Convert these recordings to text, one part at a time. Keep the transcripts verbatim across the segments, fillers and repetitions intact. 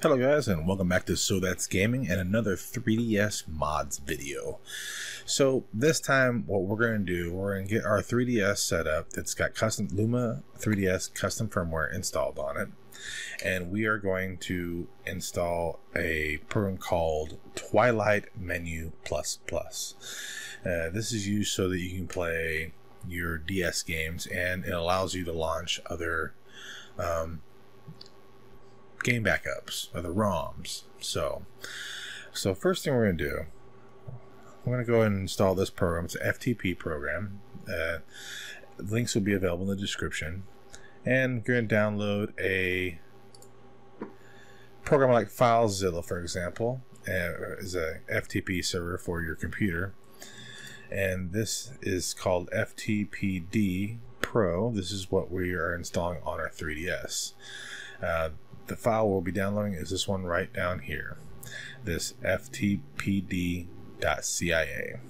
Hello guys, and welcome back to So That's Gaming and another three D S mods video. So this time what we're going to do, we're going to get our three D S set up that's got custom Luma three D S custom firmware installed on it, and we are going to install a program called TWiLight Menu plus plus. Uh, this is used so that you can play your D S games, and it allows you to launch other um, game backups or the ROMs. So, so first thing we're going to do, we're going to go ahead and install this program. It's an F T P D program. Uh, links will be available in the description. And we're going to download a program like FileZilla, for example, uh, is a F T P server for your computer. And this is called F T P D Pro. This is what we are installing on our three D S. Uh, The file we'll be downloading is this one right down here, this F T P D dot C I A.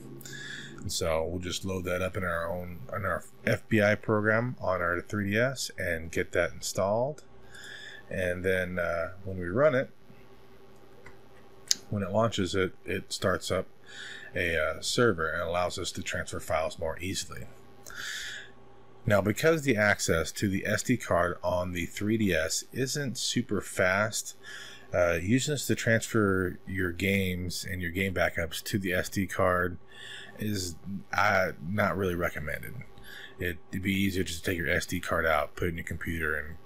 And so we'll just load that up in our own on our F B I program on our three D S and get that installed. And then uh, when we run it, when it launches it, it starts up a uh, server and allows us to transfer files more easily. Now, because the access to the S D card on the three D S isn't super fast, uh, using this to transfer your games and your game backups to the S D card is uh, not really recommended. It, it'd be easier just to take your S D card out, put it in your computer, and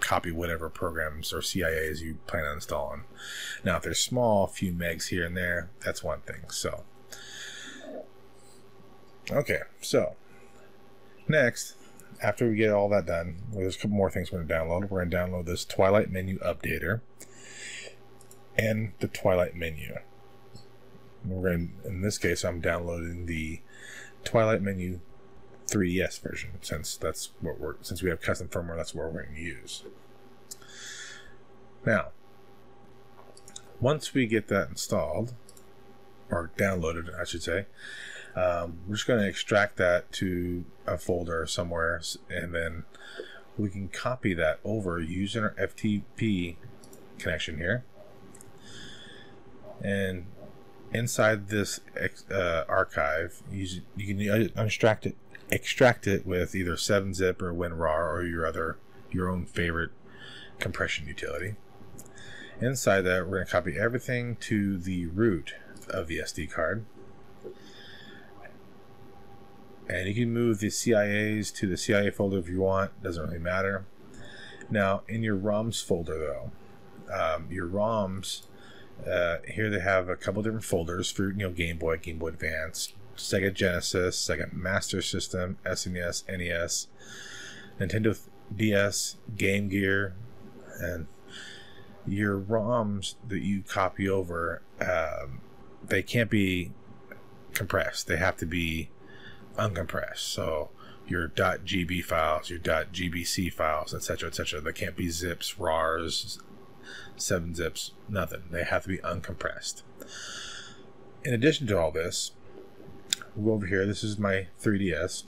copy whatever programs or C I As you plan on installing. Now, if they're small, a few megs here and there, that's one thing. So, okay, so next, after we get all that done, there's a couple more things we're going to download. We're going to download this TWiLight Menu Updater and the TWiLight Menu. We're going to, in this case, I'm downloading the TWiLight Menu three D S version, since that's what we're since we have custom firmware. That's what we're going to use. Now, once we get that installed or downloaded, I should say, Um, we're just going to extract that to a folder somewhere, and then we can copy that over using our F T P connection here. And inside this uh, archive, you, you can extract it, extract it with either seven zip or WinRAR or your other your own favorite compression utility. Inside that, we're going to copy everything to the root of the S D card. And you can move the C I As to the C I A folder if you want. Doesn't really matter. Now, in your ROMs folder, though, um, your ROMs uh, here they have a couple different folders for, you know, Game Boy, Game Boy Advance, Sega Genesis, Sega Master System, S N E S, N E S, Nintendo D S, Game Gear, and your ROMs that you copy over. Um, they can't be compressed. They have to be uncompressed. So your .gb files, your .gbc files, etc, etc, they can't be zips, rars, seven zips, nothing. They have to be uncompressed. In addition to all this, we'll go over here. This is my three D S.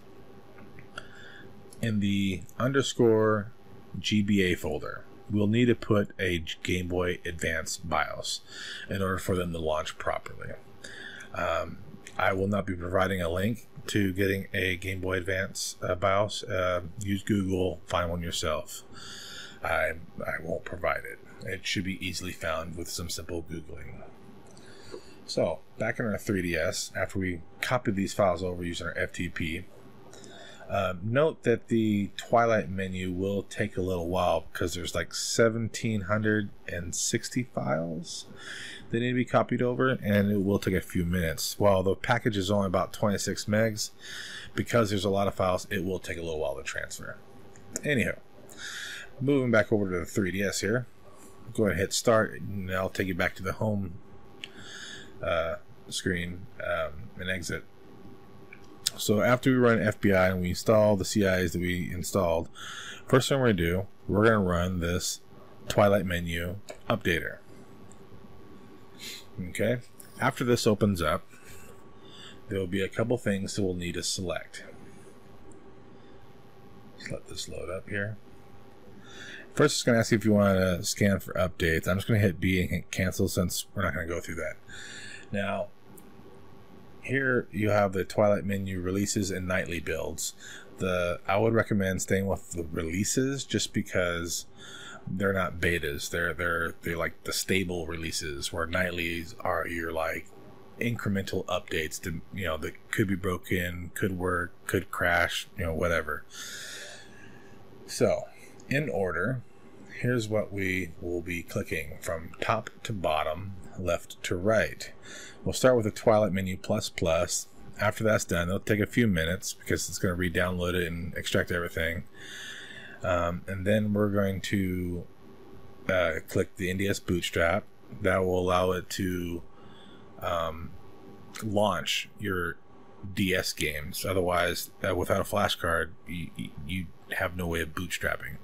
In the underscore G B A folder, we'll need to put a Game Boy Advance BIOS in order for them to launch properly. Um, I will not be providing a link to getting a Game Boy Advance uh, BIOS. Uh, use Google, find one yourself. I, I won't provide it. It should be easily found with some simple Googling. So, back in our three D S, after we copied these files over using our F T P, uh, note that the TWiLight menu will take a little while because there's like one thousand seven hundred sixty files they need to be copied over, and it will take a few minutes. While the package is only about twenty-six megs, because there's a lot of files, it will take a little while to transfer. Anyhow, moving back over to the three D S here, go ahead and hit start, and I'll take you back to the home uh, screen um, and exit. So after we run F B I and we install the C I As that we installed, first thing we're going to do, we're going to run this TWiLight Menu Updater. Okay, after this opens up, there will be a couple things that we'll need to select. Just let this load up here. First, it's going to ask you if you want to scan for updates. I'm just going to hit B and hit cancel since we're not going to go through that. Now, here you have the TWiLight menu, releases and nightly builds. The I would recommend staying with the releases just because they're not betas. They're they're they're like the stable releases, where nightlies are your like incremental updates to, you know, that could be broken, could work, could crash, you know, whatever. So in order, here's what we will be clicking from top to bottom, left to right. We'll start with the TWiLight Menu++. After that's done, it'll take a few minutes because it's going to re-download it and extract everything. Um, and then we're going to uh, click the N D S bootstrap. That will allow it to um, launch your D S games. Otherwise, uh, without a flash card, you, you have no way of bootstrapping.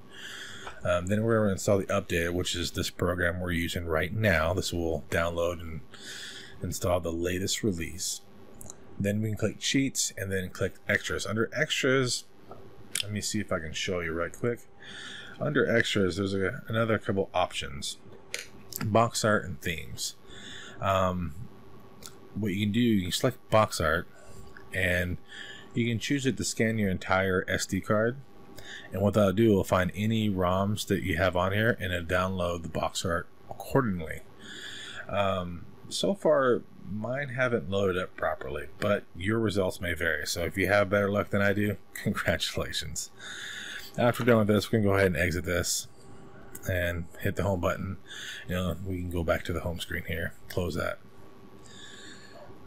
Um, then we're going to install the update, which is this program we're using right now. This will download and install the latest release. Then we can click Cheats and then click Extras. Under Extras, let me see if I can show you right quick. Under Extras, there's a, another couple options. Box Art and Themes. Um, what you can do, you can select Box Art and you can choose it to scan your entire S D card. And what that'll do, it'll find any ROMs that you have on here and it'll download the box art accordingly. Um, so far, mine haven't loaded up properly, but your results may vary. So if you have better luck than I do, congratulations. After we're done with this, we can go ahead and exit this and hit the home button. You know, we can go back to the home screen here, close that.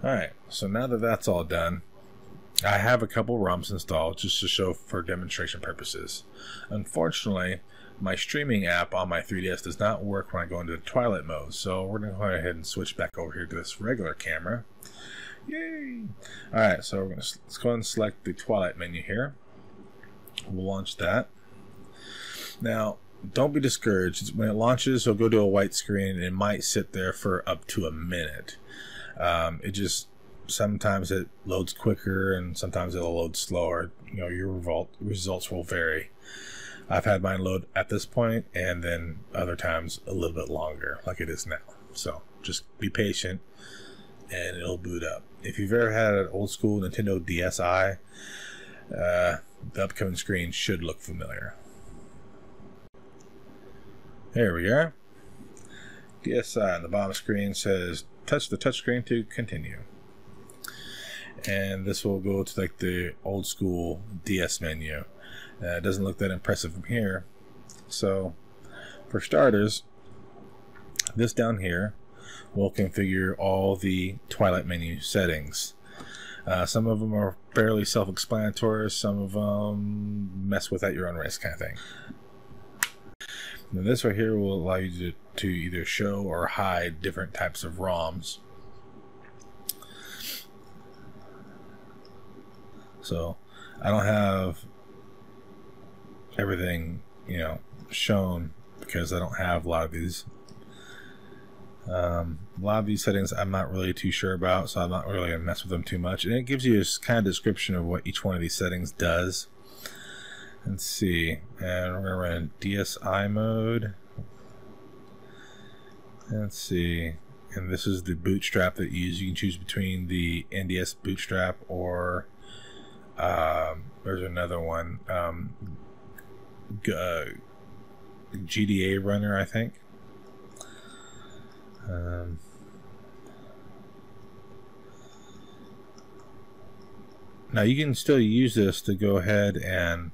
All right, so now that that's all done, I have a couple ROMs installed just to show for demonstration purposes. Unfortunately, my streaming app on my three D S does not work when I go into the TWiLight mode, so we're going to go ahead and switch back over here to this regular camera. Yay! Alright, so we're going to, let's go ahead and select the TWiLight menu here. We'll launch that. Now, don't be discouraged. When it launches, it'll go to a white screen and it might sit there for up to a minute. Um, it just, sometimes it loads quicker and sometimes it'll load slower. You know, your revolt, results will vary. I've had mine load at this point and then other times a little bit longer like it is now. So just be patient and it'll boot up. If you've ever had an old school Nintendo D S i, uh, the upcoming screen should look familiar. There we are. D S i on the bottom screen says touch the touchscreen to continue. And this will go to like the old school D S menu. Uh, it doesn't look that impressive from here. So for starters, this down here will configure all the TWiLight menu settings. Uh, some of them are fairly self-explanatory, some of them mess with at your own risk kind of thing. Now this right here will allow you to, to either show or hide different types of ROMs. So I don't have everything, you know, shown because I don't have a lot of these. Um, a lot of these settings I'm not really too sure about, so I'm not really going to mess with them too much. And it gives you a kind of description of what each one of these settings does. Let's see. And we're going to run D S i mode. Let's see. And this is the bootstrap that you use. You can choose between the N D S bootstrap or Um, there's another one, um, uh, G D A Runner, I think. Um, now you can still use this to go ahead and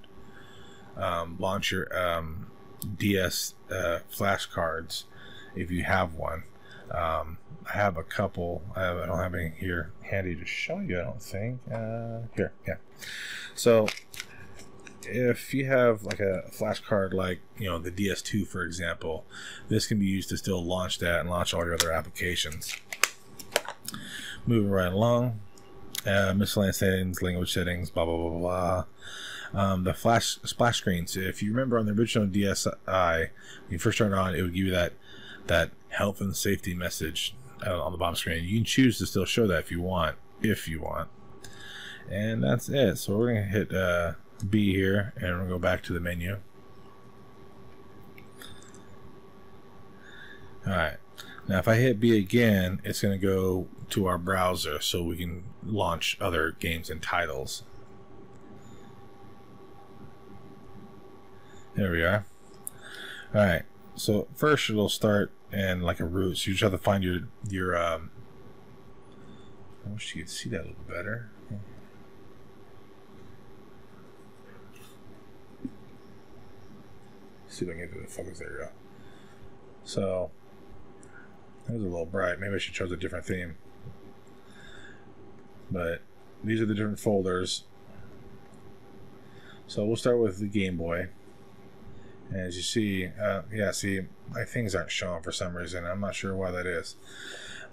um, launch your um, D S uh, flash cards if you have one. Um, I have a couple. I don't have any here handy to show you, I don't think. Uh, here, yeah. So if you have like a flash card like, you know, the D S two, for example, this can be used to still launch that and launch all your other applications. Moving right along. Uh, miscellaneous settings, language settings, blah, blah, blah, blah. Um, the flash splash screens. If you remember on the original D S i, when you first turned it on, it would give you that that health and safety message on the bottom screen. You can choose to still show that if you want, if you want. And that's it. So we're going to hit uh, B here and we'll go back to the menu. Alright, now if I hit B again, it's going to go to our browser so we can launch other games and titles. There we are. Alright, so first it'll start in like a root, so you just have to find your, your um, I wish you could see that a little better. See if I can get to the focus. There we go. So that was a little bright. Maybe I should choose a different theme. But these are the different folders. So we'll start with the Game Boy. And as you see, uh, yeah, see, my things aren't showing for some reason. I'm not sure why that is.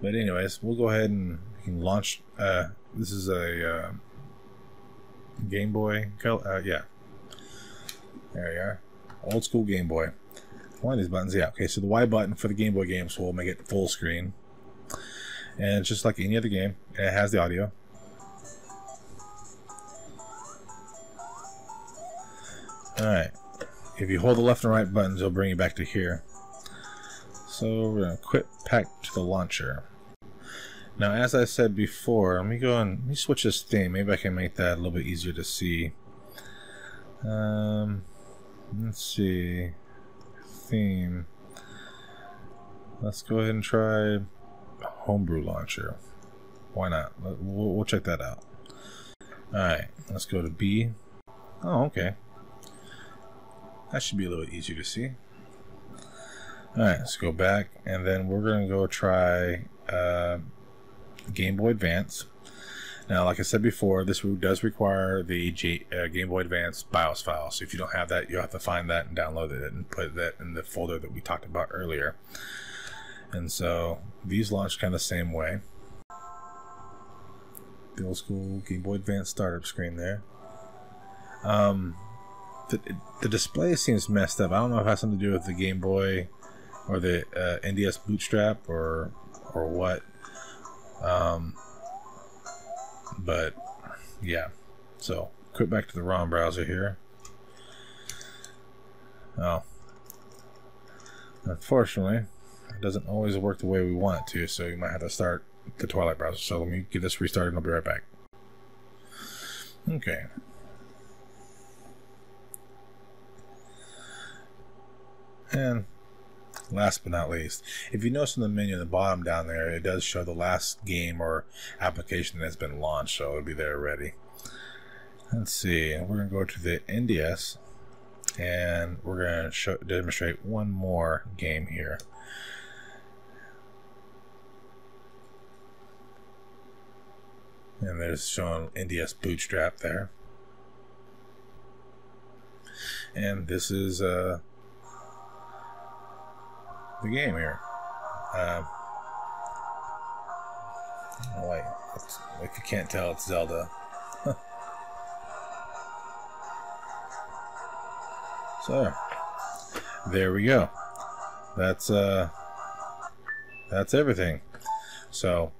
But anyways, we'll go ahead and launch. Uh, this is a uh, Game Boy color. Uh, yeah, there we are. Old school Game Boy. One of these buttons, yeah. Okay, so the Y button for the Game Boy games will make it full screen. And it's just like any other game, and it has the audio. Alright. If you hold the left and right buttons, it'll bring you back to here. So we're going to quit pack to the launcher. Now, as I said before, let me go and let me switch this theme. Maybe I can make that a little bit easier to see. Um. Let's see, theme. Let's go ahead and try Homebrew Launcher. Why not? We'll, we'll check that out. All right, let's go to B. Oh, okay. That should be a little easier to see. All right, let's go back, and then we're gonna go try uh, Game Boy Advance. Now, like I said before, this does require the G, uh, Game Boy Advance BIOS file. So if you don't have that, you'll have to find that and download it and put that in the folder that we talked about earlier. And so these launch kind of the same way. The old school Game Boy Advance startup screen there. Um, the, the display seems messed up. I don't know if it has something to do with the Game Boy or the uh, N D S bootstrap or, or what. Um... But yeah, so quit back to the ROM browser here. Oh, unfortunately, it doesn't always work the way we want it to, so you might have to start the TWiLight browser. So let me get this restarted and I'll be right back. Okay. And last but not least, if you notice in the menu in the bottom down there, it does show the last game or application that has been launched, so it'll be there already. Let's see, we're going to go to the N D S, and we're going to show, demonstrate one more game here. And there's showing N D S Bootstrap there. And this is a... Uh, the game here. Uh, oh wait, if you can't tell, it's Zelda. So there we go. That's uh, that's everything. So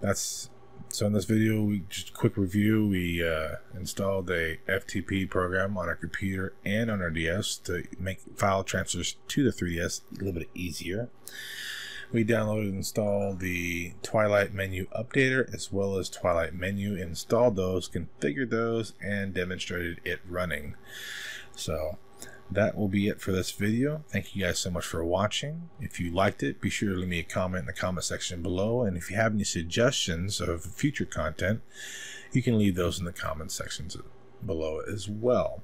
that's so in this video, we just quick review. We uh, installed a F T P D program on our computer and on our D S to make file transfers to the three D S a little bit easier. We downloaded and installed the TWiLight Menu Updater as well as TWiLight Menu, installed those, configured those, and demonstrated it running. So that will be it for this video. Thank you guys so much for watching. If you liked it, be sure to leave me a comment in the comment section below. And if you have any suggestions of future content, you can leave those in the comment sections below as well.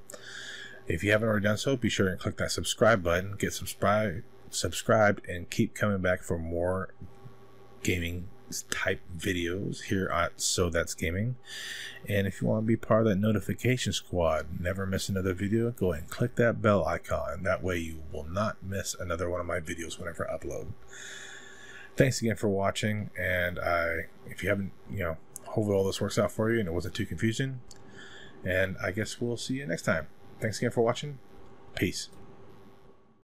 If you haven't already done so, be sure and click that subscribe button, get subscribe, subscribed, and keep coming back for more gaming type videos here at So That's Gaming. And if you want to be part of that notification squad, never miss another video, go ahead and click that bell icon. That way you will not miss another one of my videos whenever I upload. Thanks again for watching, and I if you haven't, you know, hopefully all this works out for you and it wasn't too confusing. And I guess we'll see you next time. Thanks again for watching. Peace.